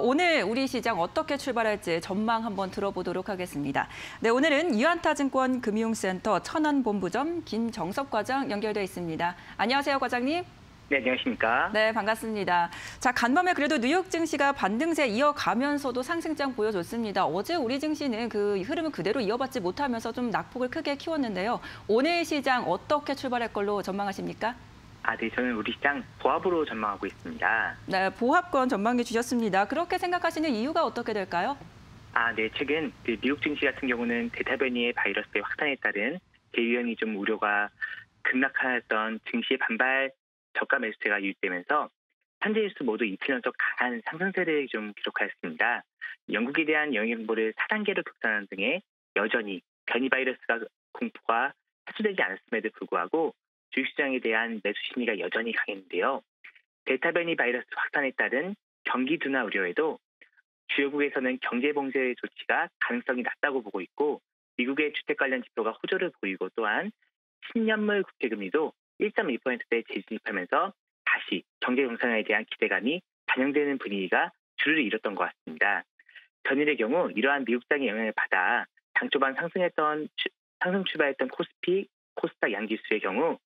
오늘 우리 시장 어떻게 출발할지 전망 한번 들어보도록 하겠습니다. 네, 오늘은 유한타증권 금융센터 천안본부점 김정섭 과장 연결돼 있습니다. 안녕하세요, 과장님. 네, 안녕하십니까. 네, 반갑습니다. 자, 간밤에 그래도 뉴욕 증시가 반등세 이어가면서도 상승장 보여줬습니다. 어제 우리 증시는 그 흐름을 그대로 이어받지 못하면서 좀 낙폭을 크게 키웠는데요. 오늘 시장 어떻게 출발할 걸로 전망하십니까? 네, 저는 우리 시장 보합으로 전망하고 있습니다. 네, 보합권 전망해 주셨습니다. 그렇게 생각하시는 이유가 어떻게 될까요? 네, 최근 미국 증시 같은 경우는 델타 변이의 바이러스의 확산에 따른 대유행이 좀 우려가 급락하였던 증시의 반발 저가 매수세가 유입되면서 산재지수 모두 이틀 연속 강한 상승세를 좀 기록하였습니다. 영국에 대한 영향보를 4단계로 격상하는 등의 여전히 변이 바이러스가 공포가 해소되지 않았음에도 불구하고 주식시장에 대한 매수 심리가 여전히 강했는데요. 델타 변이 바이러스 확산에 따른 경기 둔화 우려에도 주요국에서는 경제 봉쇄 조치가 가능성이 낮다고 보고 있고, 미국의 주택 관련 지표가 호조를 보이고, 또한 10년물 국채금리도 1.2%대 재진입하면서 다시 경제 정상화에 대한 기대감이 반영되는 분위기가 주를 이뤘던 것 같습니다. 전일의 경우 이러한 미국장의 영향을 받아 당초반 상승 출발했던 코스피, 코스닥 양지수의 경우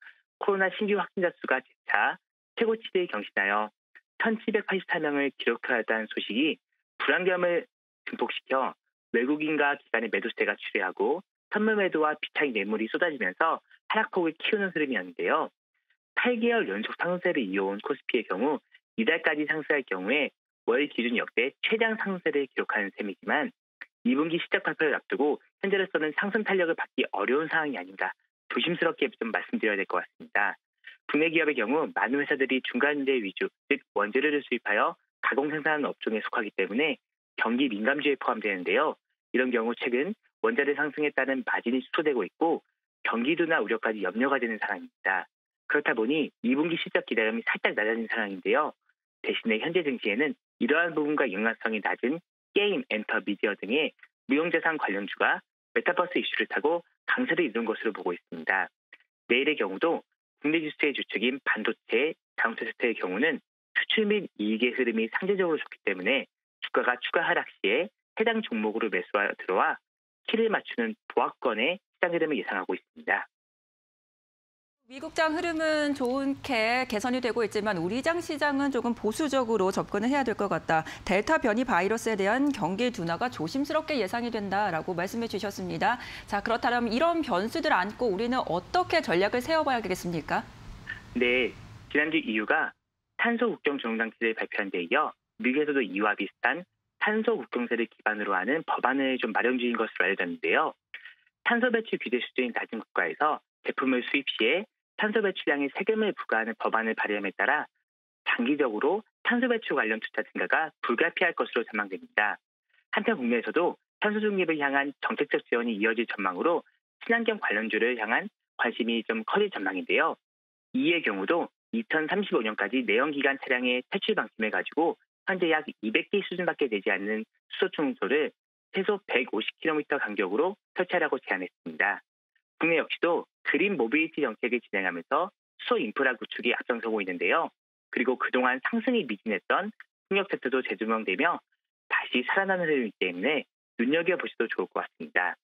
코로나 신규 확진자 수가 재차 최고치를 경신하여 1,784명을 기록하였다는 소식이 불안감을 증폭시켜 외국인과 기관의 매도세가 출회하고 선물 매도와 비차익 매물이 쏟아지면서 하락폭을 키우는 흐름이었는데요. 8개월 연속 상승세를 이어온 코스피의 경우 이달까지 상승할 경우에 월 기준 역대 최장 상승세를 기록하는 셈이지만 2분기 실적 발표를 앞두고 현재로서는 상승 탄력을 받기 어려운 상황이 아닌가 조심스럽게 좀 말씀드려야 될 것 같습니다. 국내 기업의 경우 많은 회사들이 중간재 위주, 즉 원재료를 수입하여 가공 생산하는 업종에 속하기 때문에 경기 민감주에 포함되는데요. 이런 경우 최근 원자재 상승에 따른 마진이 축소되고 있고 경기 둔화 우려까지 염려가 되는 상황입니다. 그렇다 보니 2분기 실적 기대감이 살짝 낮아진 상황인데요. 대신에 현재 증시에는 이러한 부분과 연관성이 낮은 게임, 엔터, 미디어 등의 무형자산 관련주가 메타버스 이슈를 타고 강세를 이룬 것으로 보고 있습니다. 내일의 경우도 국내 지수의 주축인 반도체, 자동차 세트의 경우는 수출 및 이익의 흐름이 상대적으로 좋기 때문에 주가가 추가 하락 시에 해당 종목으로 매수하여 들어와 키를 맞추는 보합권의 시장 흐름을 예상하고 있습니다. 미국장 흐름은 좋게 개선이 되고 있지만 우리장 시장은 조금 보수적으로 접근을 해야 될 것 같다. 델타 변이 바이러스에 대한 경기 둔화가 조심스럽게 예상이 된다라고 말씀해 주셨습니다. 자, 그렇다면 이런 변수들 안고 우리는 어떻게 전략을 세워봐야겠습니까? 네, 지난주 EU가 탄소 국경 조정장치를 발표한 데 이어 미국에서도 이와 비슷한 탄소 국경세를 기반으로 하는 법안을 좀 마련 중인 것으로 알려졌는데요. 탄소 배출 규제 수준이 낮은 국가에서 제품을 수입 시에 탄소 배출량에 세금을 부과하는 법안을 발의함에 따라 장기적으로 탄소 배출 관련 투자 증가가 불가피할 것으로 전망됩니다. 한편 국내에서도 탄소 중립을 향한 정책적 지원이 이어질 전망으로 친환경 관련주를 향한 관심이 좀 커질 전망인데요. 이의 경우도 2035년까지 내연기관 차량의 퇴출 방침을 가지고 현재 약 200개 수준밖에 되지 않는 수소충전소를 최소 150km 간격으로 설치하라고 제안했습니다. 국내 역시도 그린 모빌리티 정책을 진행하면서 수소 인프라 구축이 앞장서고 있는데요. 그리고 그동안 상승이 미진했던 풍력 섹터도 재조명되며 다시 살아나는 흐름이기 때문에 눈여겨보셔도 좋을 것 같습니다.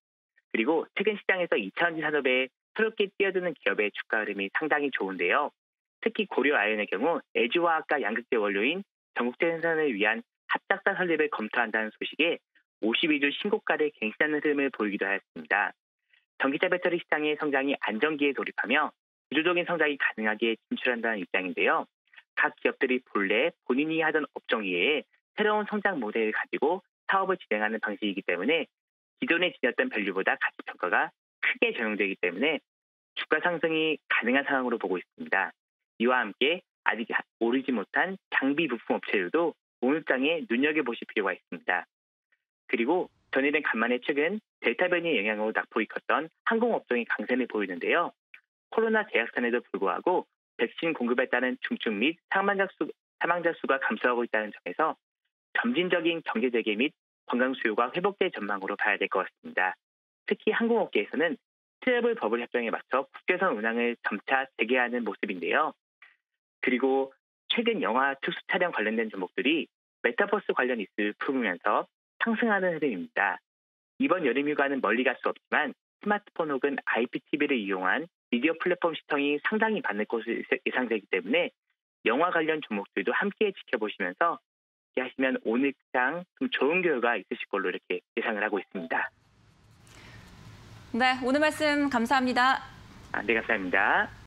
그리고 최근 시장에서 2차원지 산업에 새롭게 뛰어드는 기업의 주가 흐름이 상당히 좋은데요. 특히 고려아연의 경우 애주화학과 양극재 원료인 전국체 생산을 위한 합작사 설립을 검토한다는 소식에 52주 신고가를 갱신하는 흐름을 보이기도 하였습니다. 전기차 배터리 시장의 성장이 안정기에 돌입하며 주도적인 성장이 가능하게 진출한다는 입장인데요. 각 기업들이 본래 본인이 하던 업종 이외에 새로운 성장 모델을 가지고 사업을 진행하는 방식이기 때문에 기존에 지녔던 밸류보다 가치 평가가 크게 적용되기 때문에 주가 상승이 가능한 상황으로 보고 있습니다. 이와 함께 아직 오르지 못한 장비 부품 업체들도 오늘장에 눈여겨보실 필요가 있습니다. 그리고 전일은 간만에 최근 델타 변이 영향으로 낙폭이 컸던 항공업종이 강세를 보이는데요. 코로나 재확산에도 불구하고 백신 공급에 따른 중증 및 사망자 수가 감소하고 있다는 점에서 점진적인 경제 재개 및 관광 수요가 회복될 전망으로 봐야 될 것 같습니다. 특히 항공업계에서는 트래블 버블 협정에 맞춰 국제선 운항을 점차 재개하는 모습인데요. 그리고 최근 영화 특수 촬영 관련된 종목들이 메타버스 관련 이슈를 품으면서 상승하는 흐름입니다. 이번 여름휴가는 멀리 갈 수 없지만 스마트폰 혹은 IPTV를 이용한 미디어 플랫폼 시청이 상당히 많을 것으로 예상되기 때문에 영화 관련 종목들도 함께 지켜보시면서 하시면 오늘 시장 좀 좋은 결과 있으실 걸로 이렇게 예상을 하고 있습니다. 네, 오늘 말씀 감사합니다. 네, 감사합니다.